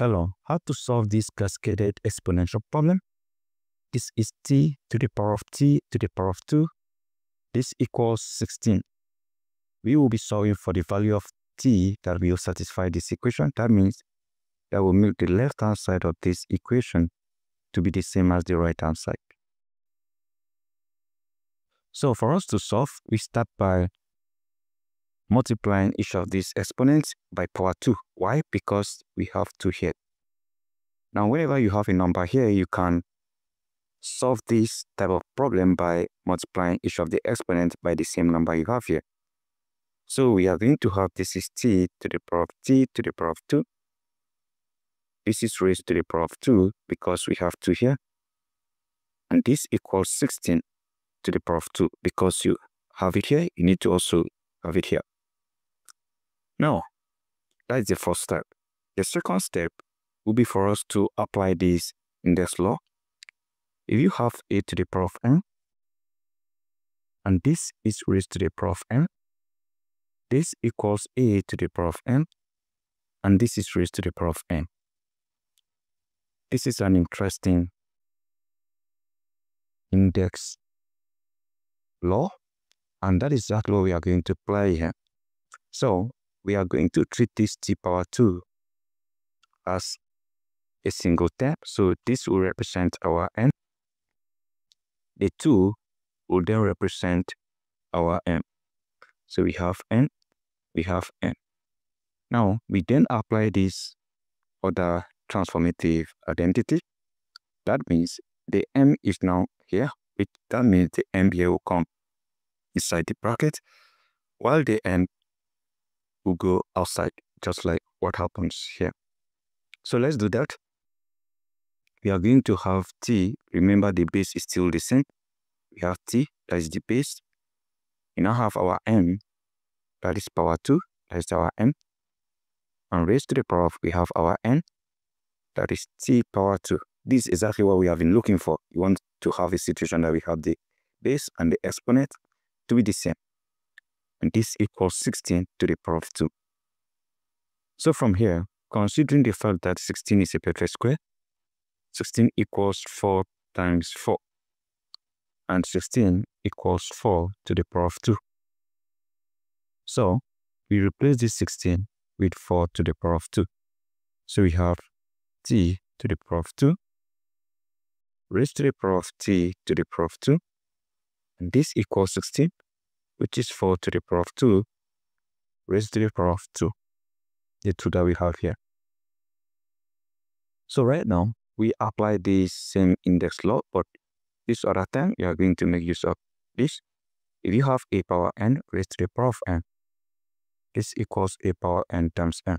Hello, how to solve this cascaded exponential problem? This is t to the power of 2. This equals 16. We will be solving for the value of t that will satisfy this equation. That means that will make the left-hand side of this equation to be the same as the right-hand side. So for us to solve, we start by multiplying each of these exponents by power 2. Why? Because we have 2 here. Now, whenever you have a number here, you can solve this type of problem by multiplying each of the exponents by the same number you have here. So we are going to have this is t to the power of 2. This is raised to the power of 2 because we have 2 here. And this equals 16 to the power of 2 because you have it here. You need to also have it here. Now, that is the first step. The second step will be for us to apply this index law. If you have a to the power of n, and this is raised to the power of n, this equals a to the power of n, and this is raised to the power of n. This is an interesting index law, and that is exactly what we are going to apply here. So we are going to treat this t power 2 as a single term. So this will represent our n. The 2 will then represent our m. So we have n, we have n. Now we then apply this other transformative identity. That means the m is now here, that means the m here will come inside the bracket, while the n will go outside, just like what happens here. So let's do that. We are going to have t. Remember, the base is still the same. We have t, that is the base. We now have our m, that is power 2, that is our m. And raised to the power of, we have our n, that is t power 2. This is exactly what we have been looking for. You want to have a situation that we have the base and the exponent to be the same. And this equals 16 to the power of 2. So from here, considering the fact that 16 is a perfect square, 16 equals 4 times 4. And 16 equals 4 to the power of 2. So we replace this 16 with 4 to the power of 2. So we have t to the power of 2 raised to the power of t to the power of 2. And this equals 16, which is 4 to the power of 2 raised to the power of 2, the 2 that we have here. So right now, we apply this same index law, but this other time, you are going to make use of this. If you have a power n raised to the power of n, this equals a power n times n.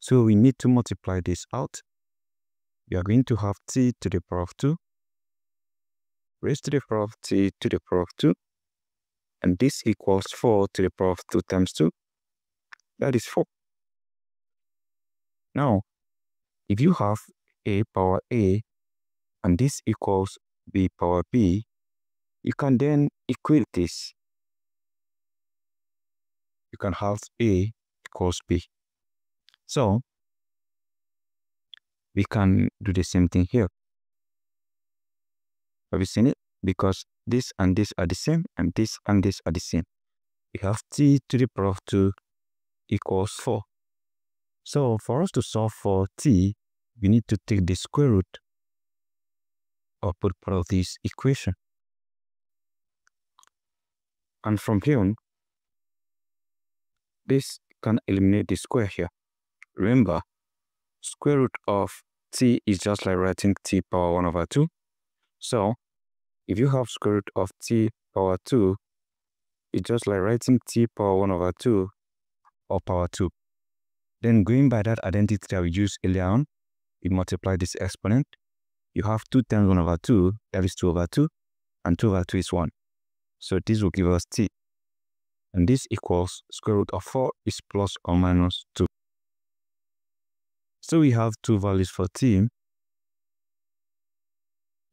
So we need to multiply this out. We are going to have t to the power of 2 raised to the power of t to the power of 2, and this equals 4 to the power of 2 times 2, that is 4. Now, if you have a power a and this equals b power b, you can then equate this. You can have a equals b. So we can do the same thing here. Have you seen it? Because this and this are the same, and this and this are the same. We have t to the power of 2 equals 4. So for us to solve for t, we need to take the square root or put part of this equation. And from here on, this can eliminate the square here. Remember, square root of t is just like writing t power 1 over 2. So if you have square root of t power 2, it's just like writing t power 1 over 2 or power 2. Then going by that identity that we used earlier on, we multiply this exponent. You have 2 times 1 over 2, that is 2 over 2, and 2 over 2 is 1. So this will give us t. And this equals square root of 4 is plus or minus 2. So we have two values for t.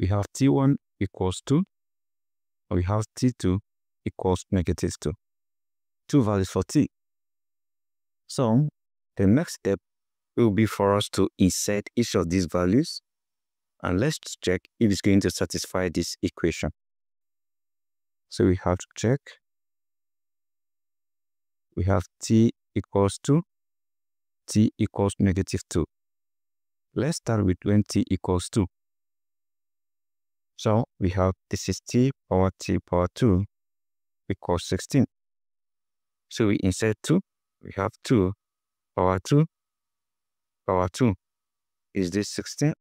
We have t1 equals 2, or we have t2 equals negative 2. Two values for t. So the next step it will be for us to insert each of these values. And let's check if it's going to satisfy this equation. So we have to check. We have t equals -2. Let's start with when t equals 2. So we have, this is t power 2 equals 16. So we insert 2. We have 2 power 2 is this 16.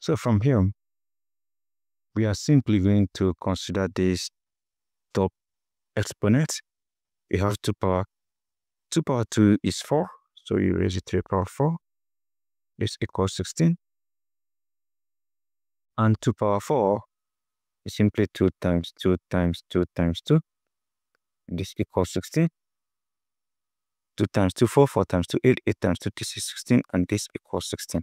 So from here, we are simply going to consider this top exponent. We have 2 power 2 is 4. So you raise it to the power 4. This equals 16. And 2 power 4 is simply 2 times 2 times 2 times 2. This equals 16. 2 times 2, 4. 4 times 2, 8. 8 times 2, this is 16. And this equals 16.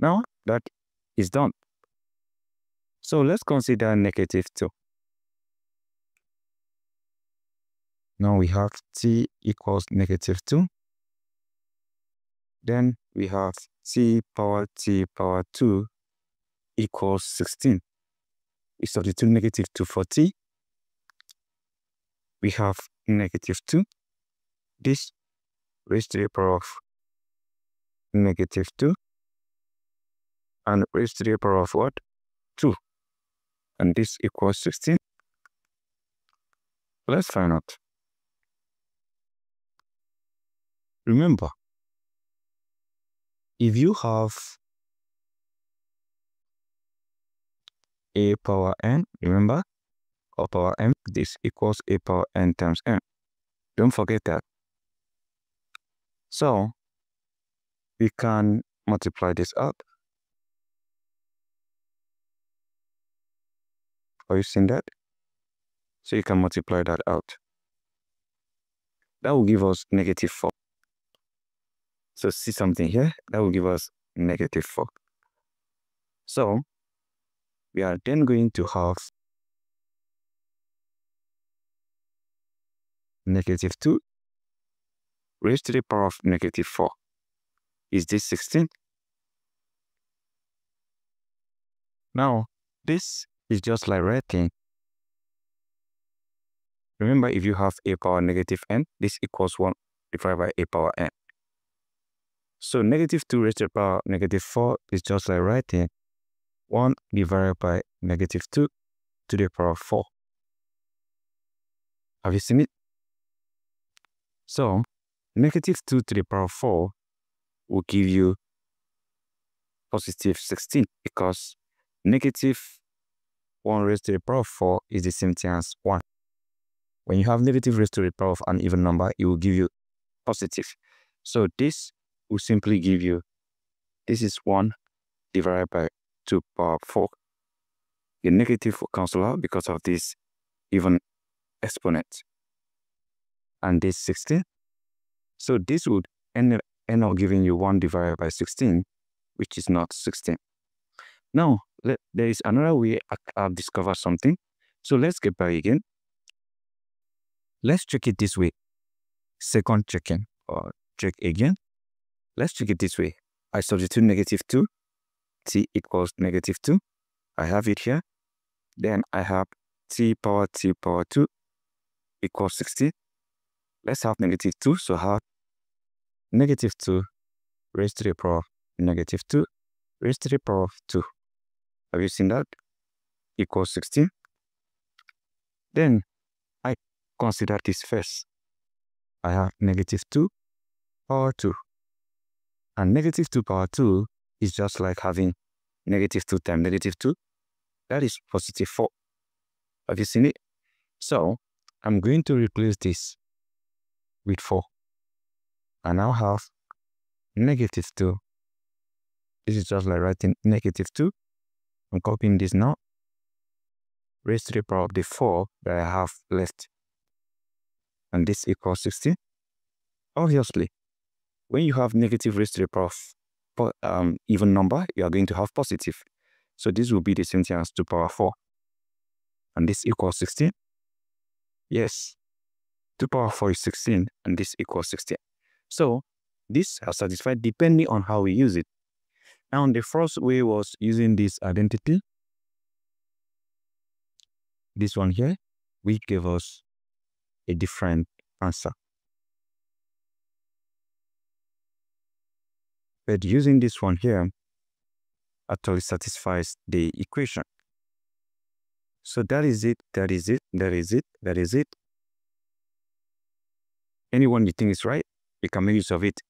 Now that is done. So let's consider -2. Now we have t equals -2. Then we have t power 2 equals 16. We substitute -2 for t. We have -2. This raised to the power of -2. And raised to the power of what? 2. And this equals 16. Let's find out. Remember, if you have a power n, remember, or power m, this equals a power n times n. Don't forget that. So we can multiply this out. Are you seeing that? So you can multiply that out. That will give us -4. So see something here, that will give us -4. So we are then going to have -2 raised to the power of -4. Is this 16? Now, this is just like writing. Remember, if you have a power -n, this equals 1 divided by a power n. So -2 raised to the power -4 is just like writing 1 divided by -2 to the power of 4. Have you seen it? So -2 to the power of 4 will give you positive 16, because -1 raised to the power of 4 is the same thing as 1. When you have negative raised to the power of an even number, it will give you positive. So this will simply give you, this is 1 divided by 2 power 4. The negative will cancel out because of this even exponent. And this 16. So this would end up giving you 1 divided by 16, which is not 16. Now, there is another way I've discovered something. So let's get back again. Let's check it this way. Second checking, or check again. Let's check it this way. I substitute -2. T equals -2. I have it here. Then I have t power 2 equals 16. Let's have -2. So I have -2 raised to the power of -2 raised to the power of 2. Have you seen that? Equals 16. Then I consider this first. I have -2 power 2. And -2 power 2 is just like having -2 times -2. That is positive 4. Have you seen it? So I'm going to replace this with 4. I now have -2. This is just like writing -2. I'm copying this now. Raised to the power of the 4 that I have left. And this equals 16. Obviously, when you have negative raised to the power of even number, you are going to have positive. So this will be the same thing as 2 power 4. And this equals 16. Yes, 2 power 4 is 16, and this equals 16. So these are satisfied depending on how we use it. Now, the first way was using this identity. This one here, which gave us a different answer. But using this one here actually satisfies the equation. So that is it, that is it, that is it, that is it. Anyone you think is right, you can make use of it.